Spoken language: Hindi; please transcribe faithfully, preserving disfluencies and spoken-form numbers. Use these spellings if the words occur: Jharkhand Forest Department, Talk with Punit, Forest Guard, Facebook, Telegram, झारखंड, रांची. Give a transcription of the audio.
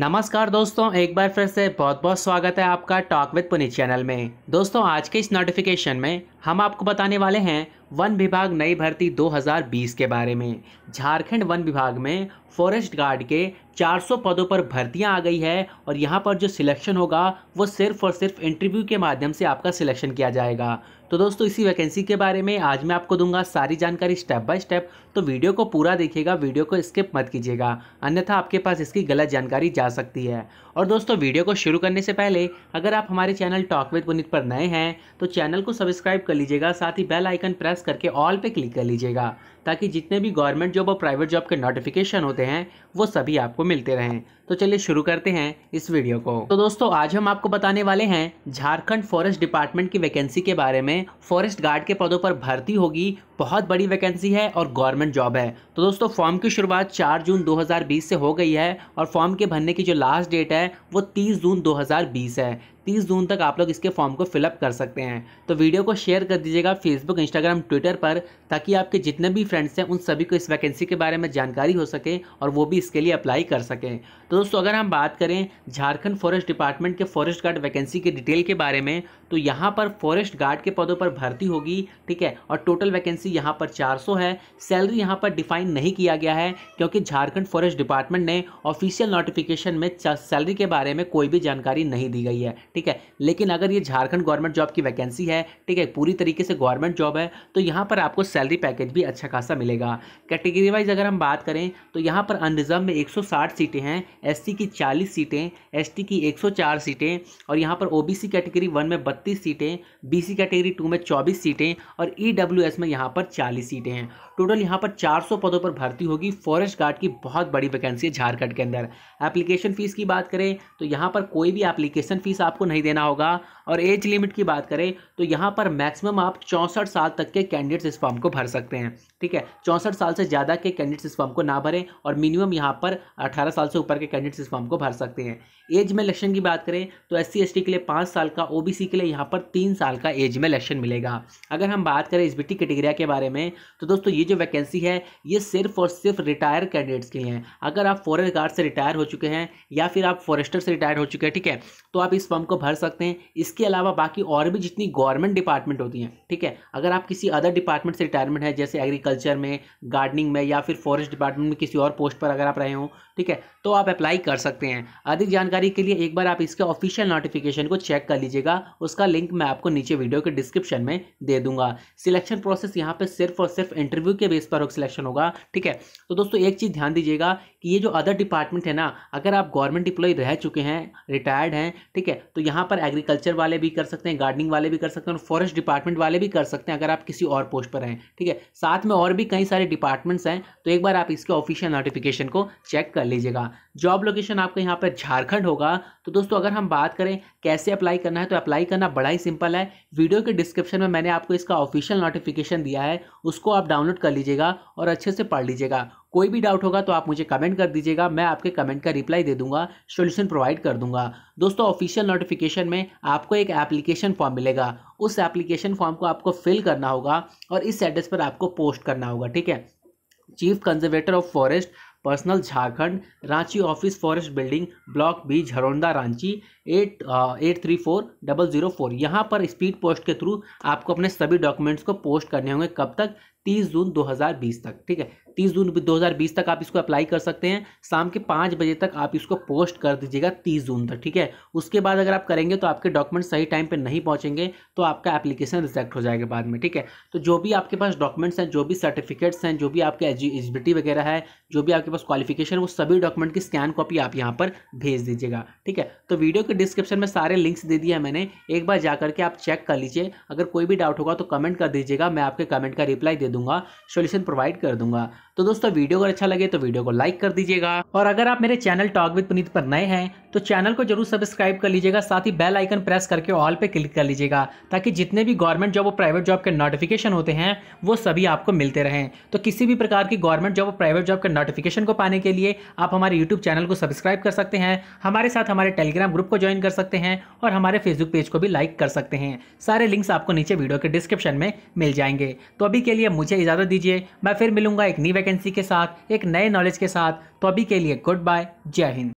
नमस्कार दोस्तों, एक बार फिर से बहुत बहुत स्वागत है आपका टॉक विद पुनीत चैनल में। दोस्तों, आज के इस नोटिफिकेशन में हम आपको बताने वाले हैं वन विभाग नई भर्ती दो हज़ार बीस के बारे में। झारखंड वन विभाग में फॉरेस्ट गार्ड के चार सौ पदों पर भर्तियां आ गई है और यहां पर जो सिलेक्शन होगा वो सिर्फ और सिर्फ इंटरव्यू के माध्यम से आपका सिलेक्शन किया जाएगा। तो दोस्तों, इसी वैकेंसी के बारे में आज मैं आपको दूंगा सारी जानकारी स्टेप बाय स्टेप, तो वीडियो को पूरा देखिएगा, वीडियो को स्किप मत कीजिएगा, अन्यथा आपके पास इसकी गलत जानकारी जा सकती है। और दोस्तों, वीडियो को शुरू करने से पहले अगर आप हमारे चैनल टॉक विद पुनीत पर नए हैं तो चैनल को सब्सक्राइब कर लीजिएगा, साथ ही बेल आइकन प्रेस करके ऑल पे क्लिक कर लीजिएगा ताकि जितने भी गवर्नमेंट जॉब और प्राइवेट जॉब के नोटिफिकेशन होते हैं वो सभी आपको मिलते रहें। तो चलिए शुरू करते हैं इस वीडियो को। तो दोस्तों, आज हम आपको बताने वाले हैं झारखंड फॉरेस्ट डिपार्टमेंट की वैकेंसी के बारे में। फॉरेस्ट गार्ड के पदों पर भर्ती होगी, बहुत बड़ी वैकेंसी है और गवर्नमेंट जॉब है। तो दोस्तों, फॉर्म की शुरुआत चार जून दो हज़ार बीस से हो गई है और फॉर्म के भरने की जो लास्ट डेट है वो तीस जून दो हज़ार बीस है। तीस जून तक आप लोग इसके फॉर्म को फिलअप कर सकते हैं। तो वीडियो को शेयर कर दीजिएगा फेसबुक, इंस्टाग्राम, ट्विटर पर, ताकि आपके जितने भी फ्रेंड्स हैं उन सभी को इस वैकेंसी के बारे में जानकारी हो सके और वो भी इसके लिए अप्लाई कर सकें। तो दोस्तों, अगर हम बात करें झारखंड फॉरेस्ट डिपार्टमेंट के फॉरेस्ट गार्ड वैकेंसी के डिटेल के बारे में, तो यहाँ पर फॉरेस्ट गार्ड के पदों पर भर्ती होगी, ठीक है। और टोटल वैकेंसी यहाँ पर चार सौ है। सैलरी यहाँ पर डिफाइन नहीं किया गया है क्योंकि झारखंड फॉरेस्ट डिपार्टमेंट ने ऑफिशियल नोटिफिकेशन में सैलरी के बारे में कोई भी जानकारी नहीं दी गई है, ठीक है। लेकिन अगर ये झारखंड गवर्नमेंट जॉब की वैकेंसी है, ठीक है, पूरी तरीके से गवर्नमेंट जॉब है, तो यहाँ पर आपको सैलरी पैकेज भी अच्छा खासा मिलेगा। कैटेगरी वाइज अगर हम बात करें तो यहाँ पर अनरिजर्व में एक सौ साठ सीटें हैं, एससी की चालीस सीटें, एसटी की एक सौ चार सीटें, और यहाँ पर ओबीसी कैटेगरी वन में बत्तीस सीटें, बीसी कैटेगरी टू में चौबीस सीटें और ईडब्ल्यूएस में यहाँ पर चालीस सीटें हैं। टोटल यहाँ पर चार सौ पदों पर भर्ती होगी। फॉरेस्ट गार्ड की बहुत बड़ी वैकेंसी है झारखंड के अंदर। एप्लीकेशन फ़ीस की बात करें तो यहाँ पर कोई भी एप्लीकेशन फ़ीस आपको नहीं देना होगा। और एज लिमिट की बात करें तो यहाँ पर मैक्सिमम आप चौंसठ साल तक के कैंडिडेट्स इस फॉर्म को भर सकते हैं, ठीक है। चौंसठ साल से ज़्यादा के कैंडिडेट्स इस फॉर्म को ना भरें और मिनिमम यहाँ पर अठारह साल से ऊपर के कैंडिडेट्स इस फॉर्म को भर सकते हैं। एज में इलेक्शन की बात करें तो एस सी एस टी के लिए पाँच साल का, ओ बी सी के लिए यहाँ पर तीन साल का एज में इलेक्शन मिलेगा। अगर हम बात करें एस बी टी कैटेगरी के बारे में तो दोस्तों, ये जो वैकेंसी है ये सिर्फ और सिर्फ रिटायर कैंडिडेट्स के लिए है। अगर आप फॉरेस्ट गार्ड से रिटायर हो चुके हैं या फिर आप फॉरेस्टर से रिटायर हो चुके हैं, ठीक है, तो आप इस फॉर्म को भर सकते हैं। इसके अलावा बाकी और भी जितनी गवर्नमेंट डिपार्टमेंट होती हैं, ठीक है, अगर आप किसी अदर डिपार्टमेंट से रिटायरमेंट है, जैसे एग्रीकल्चर में, गार्डनिंग में, या फिर फॉरेस्ट डिपार्टमेंट में किसी और पोस्ट पर अगर आप रहे हो, ठीक है, तो आप अप्लाई कर सकते हैं। अधिक जानकारी के लिए एक बार आप इसके ऑफिशियल नोटिफिकेशन को चेक कर लीजिएगा, उसका लिंक मैं आपको नीचे वीडियो के डिस्क्रिप्शन में दे दूंगा। सिलेक्शन प्रोसेस यहाँ पर सिर्फ और सिर्फ इंटरव्यू के बेस पर सिलेक्शन होगा, ठीक है। तो दोस्तों, एक चीज़ ध्यान दीजिएगा कि ये जो अदर डिपार्टमेंट है ना, अगर आप गवर्नमेंट एम्प्लॉय रह चुके हैं, रिटायर्ड हैं, ठीक है, तो यहाँ पर एग्रीकल्चर वाले भी कर सकते हैं, गार्डनिंग वाले भी कर सकते हैं और फॉरेस्ट डिपार्टमेंट वाले भी कर सकते हैं अगर आप किसी और पोस्ट पर हैं, ठीक है। साथ में और भी कई सारे डिपार्टमेंट्स हैं, तो एक बार आप इसके ऑफिशियल नोटिफिकेशन को चेक कर लीजिएगा। जॉब लोकेशन आपका यहाँ पर झारखंड होगा। तो दोस्तों, अगर हम बात करें कैसे अप्लाई करना है, तो अप्लाई करना बड़ा ही सिंपल है। वीडियो के डिस्क्रिप्शन में मैंने आपको इसका ऑफिशियल नोटिफिकेशन दिया है, उसको आप डाउनलोड कर लीजिएगा और अच्छे से पढ़ लीजिएगा। कोई भी डाउट होगा तो आप मुझे कमेंट कर दीजिएगा, मैं आपके कमेंट का रिप्लाई दे दूंगा, सॉल्यूशन प्रोवाइड कर दूंगा। दोस्तों, ऑफिशियल नोटिफिकेशन में आपको एक एप्लीकेशन फॉर्म मिलेगा, उस एप्लीकेशन फॉर्म को आपको फिल करना होगा और इस एड्रेस पर आपको पोस्ट करना होगा, ठीक है। Chief conservator of forest personal झारखंड, रांची office, forest building, block B, Jharonda, रांची eight eight three four double zero four. यहाँ पर स्पीड पोस्ट के थ्रू आपको अपने सभी डॉक्यूमेंट्स को पोस्ट करने होंगे। कब तक? तीस जून दो हज़ार बीस तक, ठीक है। तीस जून दो हज़ार बीस तक आप इसको अप्लाई कर सकते हैं। शाम के पाँच बजे तक आप इसको पोस्ट कर दीजिएगा तीस जून तक, ठीक है। उसके बाद अगर आप करेंगे तो आपके डॉक्यूमेंट सही टाइम पे नहीं पहुंचेंगे तो आपका एप्लीकेशन रिजेक्ट हो जाएगा बाद में, ठीक है। तो जो भी आपके पास डॉक्यूमेंट्स हैं, जो भी सर्टिफिकेट्स हैं, जो भी आपके एलिजिबिलिटी वगैरह है, जो भी आपके पास क्वालिफिकेशन, वो सभी डॉक्यूमेंट की स्कैन कॉपी आप यहाँ पर भेज दीजिएगा, ठीक है। तो वीडियो के डिस्क्रिप्शन में सारे लिंक्स दे दिए हैं मैंने, एक बार जा करके आप चेक कर लीजिए। अगर कोई भी डाउट होगा तो कमेंट कर दीजिएगा, मैं आपके कमेंट का रिप्लाई दे दूंगा, सॉल्यूशन प्रोवाइड कर दूंगा। तो दोस्तों, वीडियो अगर अच्छा लगे तो वीडियो को लाइक कर दीजिएगा और अगर आप मेरे चैनल टॉक विद पुनीत पर नए हैं तो चैनल को जरूर सब्सक्राइब कर लीजिएगा, साथ ही बेल आइकन प्रेस करके ऑल पे क्लिक कर लीजिएगा ताकि जितने भी गवर्नमेंट जॉब और प्राइवेट जॉब के नोटिफिकेशन होते हैं वो सभी आपको मिलते रहें। तो किसी भी प्रकार की गवर्नमेंट जॉब और प्राइवेट जॉब के नोटिफिकेशन को पाने के लिए आप हमारे यूट्यूब चैनल को सब्सक्राइब कर सकते हैं, हमारे साथ हमारे टेलीग्राम ग्रुप को ज्वाइन कर सकते हैं और हमारे फेसबुक पेज को भी लाइक कर सकते हैं। सारे लिंक्स आपको नीचे वीडियो के डिस्क्रिप्शन में मिल जाएंगे। तो अभी के लिए मुझे इजाज़त दीजिए, मैं फिर मिलूंगा एक नई वैकेंसी के साथ, एक नए नॉलेज के साथ। तो अभी के लिए गुड बाय, जय हिंद।